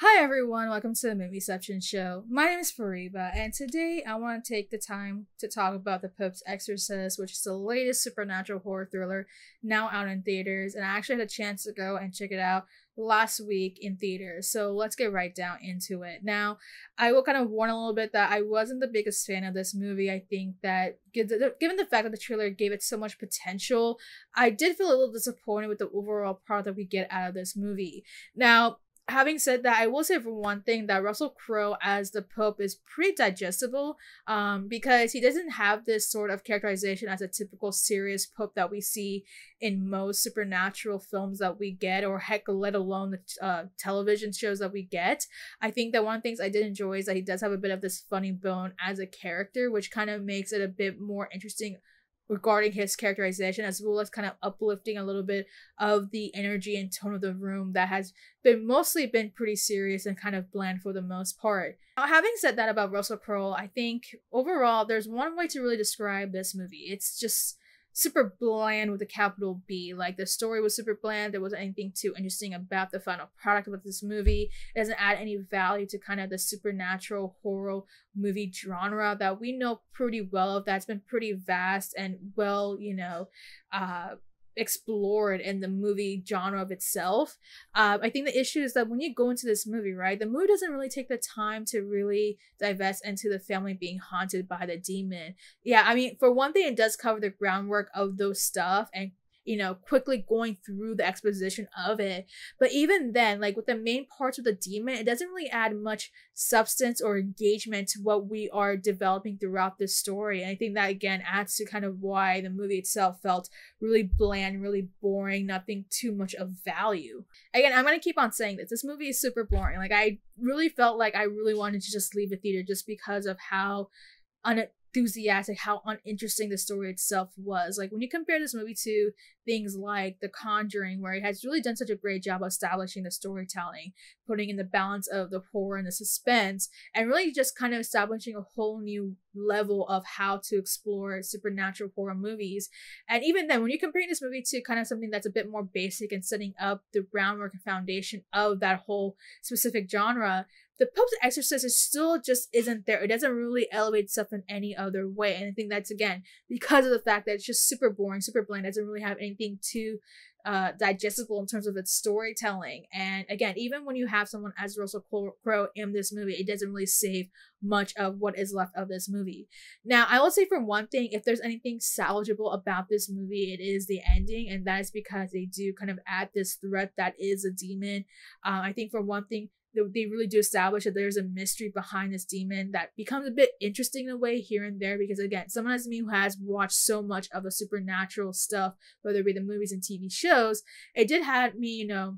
Hi everyone, welcome to the Movieception Show. My name is Fariba, and today I want to take the time to talk about The Pope's Exorcist, which is the latest supernatural horror thriller now out in theaters, and I actually had a chance to go and check it out last week in theaters. So let's get right down into it. Now, I will kind of warn a little bit that I wasn't the biggest fan of this movie. I think that given the fact that the trailer gave it so much potential, I did feel a little disappointed with the overall product that we get out of this movie. Now, having said that, I will say for one thing that Russell Crowe as the Pope is pretty digestible because he doesn't have this sort of characterization as a typical serious Pope that we see in most supernatural films that we get, or heck, let alone the television shows that we get. I think that one of the things I did enjoy is that he does have a bit of this funny bone as a character, which kind of makes it a bit more interesting regarding his characterization, as well as kind of uplifting a little bit of the energy and tone of the room that has been mostly pretty serious and kind of bland for the most part. Now, having said that about Russell Crowe, I think overall there's one way to really describe this movie. It's just super bland with a capital B. Like, the story was super bland. There wasn't anything too interesting about the final product of this movie. It doesn't add any value to kind of the supernatural horror movie genre that we know pretty well of, that's been pretty vast and well, you know, explored in the movie genre of itself. I think the issue is that when you go into this movie, right, the movie doesn't really take the time to really divest into the family being haunted by the demon. Yeah, I mean, for one thing, it does cover the groundwork of those stuff and, you know, quickly going through the exposition of it. But even then, like with the main parts of the demon, it doesn't really add much substance or engagement to what we are developing throughout this story. And I think that, again, adds to kind of why the movie itself felt really bland, really boring, nothing too much of value. Again, I'm going to keep on saying this. This movie is super boring. Like, I really felt like I really wanted to just leave the theater just because of how unenthusiastic, how uninteresting the story itself was. Like, when you compare this movie to things like The Conjuring, where it has really done such a great job of establishing the storytelling, putting in the balance of the horror and the suspense, and really just kind of establishing a whole new level of how to explore supernatural horror movies. And even then, when you're comparing this movie to kind of something that's a bit more basic and setting up the groundwork and foundation of that whole specific genre, The Pope's Exorcist is still just isn't there. It doesn't really elevate itself in any other way. And I think that's, again, because of the fact that it's just super boring, super bland, doesn't really have anything too digestible in terms of its storytelling. And again, even when you have someone as Russell Crowe in this movie, it doesn't really save much of what is left of this movie. Now, I will say for one thing, if there's anything salvageable about this movie, it is the ending, and that is because they do kind of add this threat that is a demon. I think for one thing, they really do establish that there's a mystery behind this demon that becomes a bit interesting in a way here and there, because again, someone as me who has watched so much of the supernatural stuff, whether it be the movies and TV shows, it did have me, you know,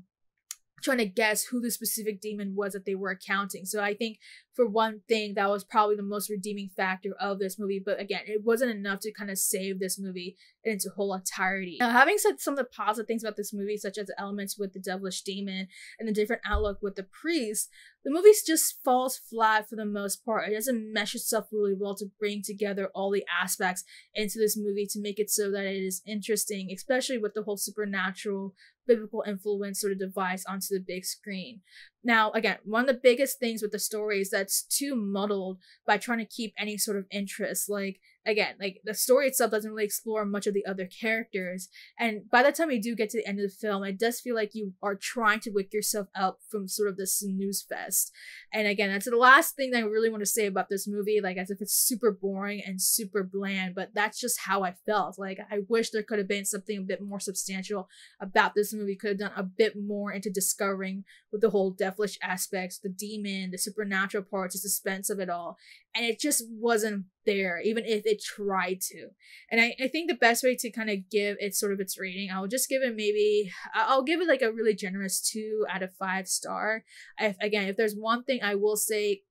trying to guess who the specific demon was that they were accounting. So I think for one thing, that was probably the most redeeming factor of this movie. But again, it wasn't enough to kind of save this movie in its whole entirety. Now, having said some of the positive things about this movie, such as the elements with the devilish demon and the different outlook with the priest, the movie just falls flat for the most part. It doesn't mesh itself really well to bring together all the aspects into this movie to make it so that it is interesting, especially with the whole supernatural biblical influence sort of device onto the big screen. Now, again, one of the biggest things with the story is that's too muddled by trying to keep any sort of interest. Like, again, like the story itself doesn't really explore much of the other characters. And by the time you do get to the end of the film, it does feel like you are trying to wake yourself up from sort of this snooze fest. And again, that's the last thing that I really want to say about this movie, like as if it's super boring and super bland, but that's just how I felt. Like, I wish there could have been something a bit more substantial about this movie, could have done a bit more into discovering with the whole devilish aspects, the demon, the supernatural parts, the suspense of it all. And it just wasn't there, even if it tried to. And I think the best way to kind of give it sort of its rating, I'll just give it maybe, I'll give it like a really generous 2 out of 5 star. If there's one thing I will say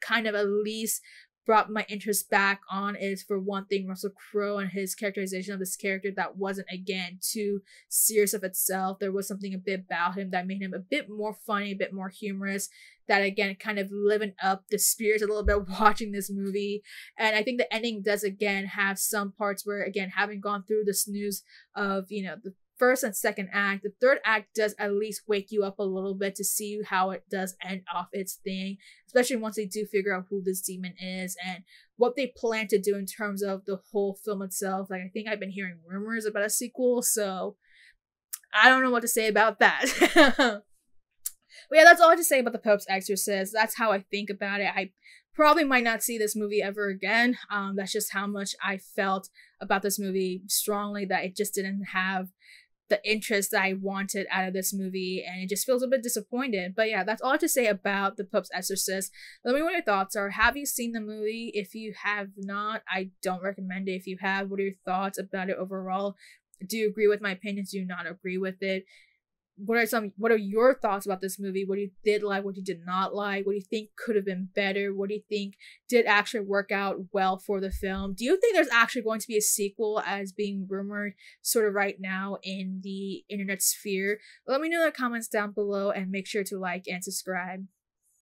kind of at least brought my interest back on is, for one thing, Russell Crowe and his characterization of this character that wasn't, again, too serious of itself. There was something a bit about him that made him a bit more funny, a bit more humorous, that again kind of living up the spirits a little bit watching this movie. And I think the ending does again have some parts where, again, having gone through the snooze of, you know, the first and second act. The third act does at least wake you up a little bit to see how it does end off its thing, especially once they do figure out who this demon is and what they plan to do in terms of the whole film itself. Like, I think I've been hearing rumors about a sequel, so I don't know what to say about that. But yeah, that's all I have to say about The Pope's Exorcist. That's how I think about it. I probably might not see this movie ever again. That's just how much I felt about this movie strongly, that it just didn't have the interest that I wanted out of this movie, and it just feels a bit disappointed. But yeah, that's all I have to say about The Pope's Exorcist. Let me know what your thoughts are. Have you seen the movie? If you have not, I don't recommend it. If you have, what are your thoughts about it overall? Do you agree with my opinions? Do you not agree with it? What are your thoughts about this movie? What you did like, what you did not like, what do you think could have been better, what do you think did actually work out well for the film? Do you think there's actually going to be a sequel, as being rumored sort of right now in the internet sphere? Let me know in the comments down below, and make sure to like and subscribe.